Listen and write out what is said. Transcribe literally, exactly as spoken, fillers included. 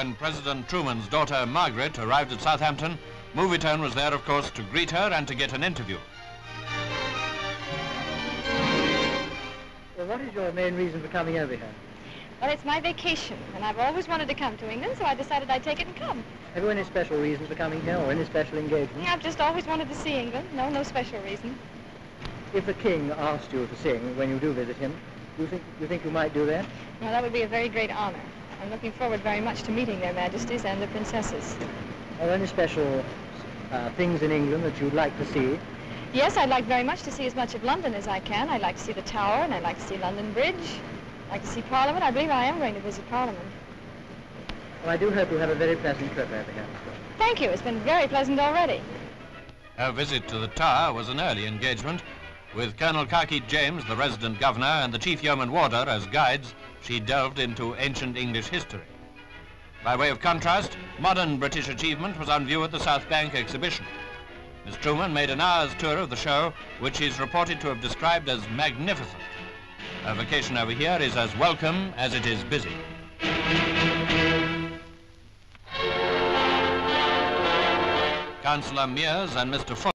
when President Truman's daughter, Margaret, arrived at Southampton, Movietone was there, of course, to greet her and to get an interview. Well, what is your main reason for coming over here? Well, it's my vacation, and I've always wanted to come to England, so I decided I'd take it and come. Have you any special reason for coming here, or any special engagement? I've just always wanted to see England. No, no special reason. If the King asked you to sing when you do visit him, do you think you, think you might do that? Well, that would be a very great honor. I'm looking forward very much to meeting their Majesties and the Princesses. Are there any special uh, things in England that you'd like to see? Yes, I'd like very much to see as much of London as I can. I'd like to see the Tower, and I'd like to see London Bridge. I'd like to see Parliament. I believe I am going to visit Parliament. Well, I do hope you have a very pleasant trip over here. Thank you. It's been very pleasant already. Her visit to the Tower was an early engagement. With Colonel Carkeet James, the resident governor, and the chief yeoman warder as guides, she delved into ancient English history. By way of contrast, modern British achievement was on view at the South Bank Exhibition. Miss Truman made an hour's tour of the show, which she's reported to have described as magnificent. A vacation over here is as welcome as it is busy. Councillor Mears and Mister Fuller